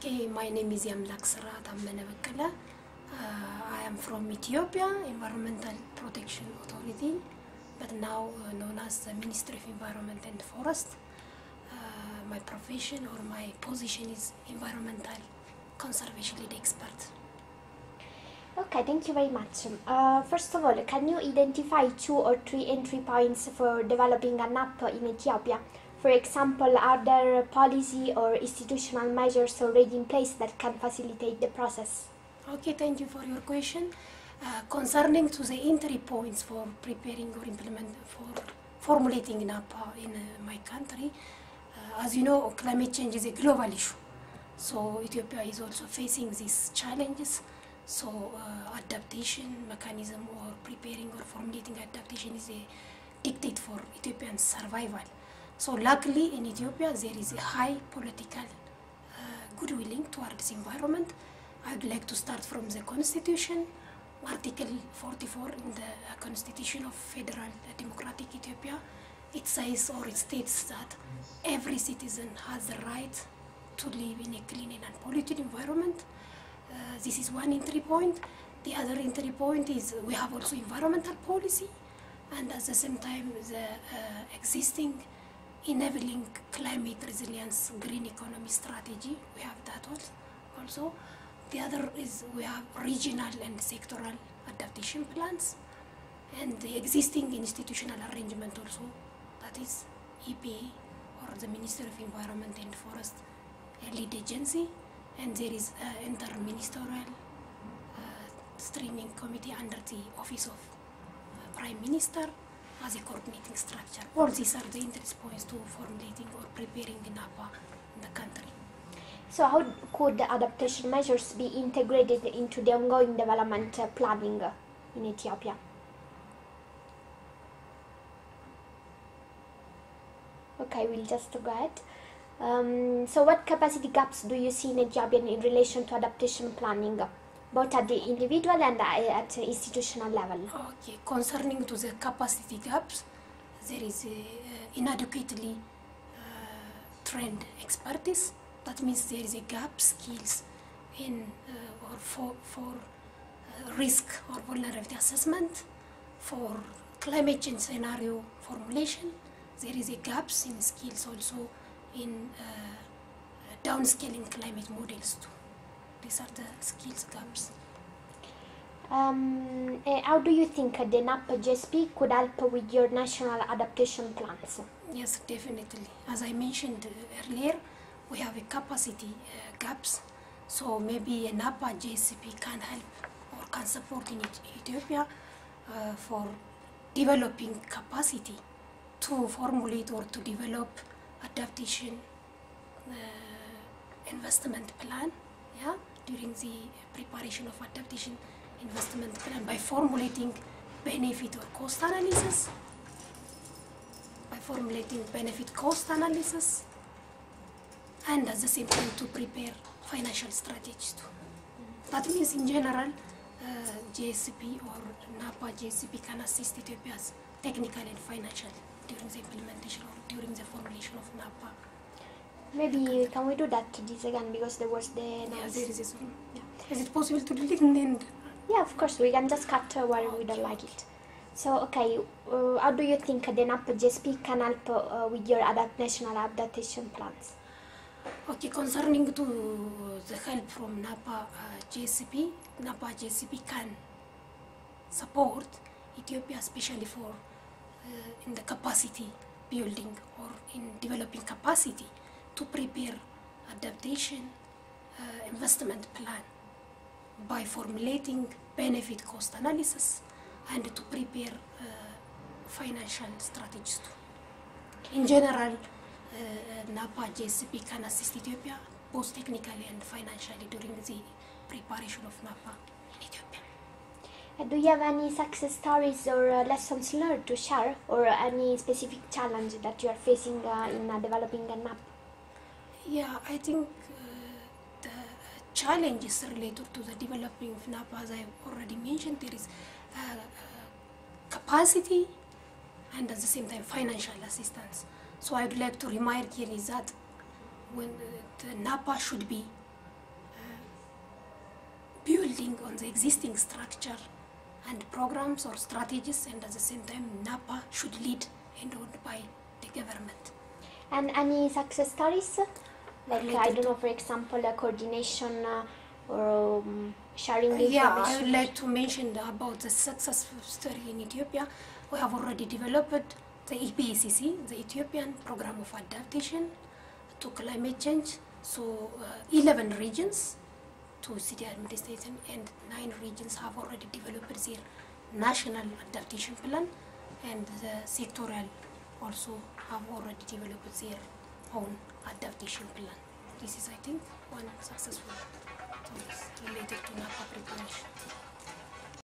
Okay, my name is Yamelakesira Tamene Bekele. I am from Ethiopia, Environmental Protection Authority, but now known as the Ministry of Environment and Forest. My profession or my position is Environmental Conservation Lead Expert. Okay, thank you very much. First of all, can you identify 2 or 3 entry points for developing a NAP in Ethiopia? For example, are there policy or institutional measures already in place that can facilitate the process? Okay, thank you for your question. Concerning to the entry points for preparing or formulating NAPA in my country, as you know, climate change is a global issue. So Ethiopia is also facing these challenges. So adaptation mechanism or preparing or formulating adaptation is a dictate for Ethiopian survival. So luckily in Ethiopia there is a high political goodwill towards environment. I would like to start from the Constitution, Article 44 in the Constitution of Federal Democratic Ethiopia. It says or it states that every citizen has the right to live in a clean and unpolluted environment. This is one entry point. The other entry point is we have also environmental policy, and at the same time the existing Enabling Climate Resilience Green Economy Strategy, we have that also. The other is we have regional and sectoral adaptation plans, and the existing institutional arrangement also, that is EPA or the Ministry of Environment and Forest Lead Agency. And there is an Interministerial Steering Committee under the Office of Prime Minister as a coordinating structure. All these are the entry points to formulating or preparing NAPA in the country. So how could the adaptation measures be integrated into the ongoing development planning in Ethiopia? Okay, we'll just go ahead. So what capacity gaps do you see in Ethiopia in relation to adaptation planning, both at the individual and at the institutional level? Okay, concerning to the capacity gaps, there is inadequately trained expertise. That means there is a gap skills in for risk or vulnerability assessment, for climate change scenario formulation. There is a gaps in skills also in downscaling climate models too. These are the skills gaps. How do you think the NAP-GSP could help with your national adaptation plans? Yes, definitely. As I mentioned earlier, we have a capacity gaps, so maybe a NAP-GSP can help or can support in Ethiopia for developing capacity to formulate or to develop adaptation investment plan, yeah, during the preparation of adaptation investment plan by formulating benefit or cost analysis, and at the same time to prepare financial strategies too. That means in general, GSP or NAPA-GSP can assist Ethiopia's technical and financial during the implementation or during the formulation of NAPA. Maybe can we do that this again, because there was the noise. Yeah, there is a Zoom. Yeah. Is it possible to delete and end? Yeah, of course, we can just cut while we don't like it. So, okay, how do you think the NAP-GSP can help with your national adaptation plans? Okay, concerning to the help from NAPA-GSP, NAPA-GSP can support Ethiopia, especially for in the capacity building or in developing capacity to prepare adaptation investment plan by formulating benefit cost analysis and to prepare financial strategies too. In general, NAPA-GSP can assist Ethiopia both technically and financially during the preparation of NAPA in Ethiopia. Do you have any success stories or lessons learned to share, or any specific challenge that you are facing in developing a NAP? Yeah, I think the challenges related to the developing of NAP, as I already mentioned, there is capacity and at the same time financial assistance. So I would like to remark here is that when the NAPA should be building on the existing structure and programs or strategies, and at the same time NAPA should lead and owned by the government. And any success stories? Like, I don't know, for example, coordination or sharing information? Yeah, I would like to mention about the successful story in Ethiopia. We have already developed the EPACC, the Ethiopian Program of Adaptation to Climate Change. So 11 regions, 2 city administration, and 9 regions have already developed their national adaptation plan, and the sectoral also have already developed their own adaptation plan. This is, I think, one successful tool related to NAPA preparation.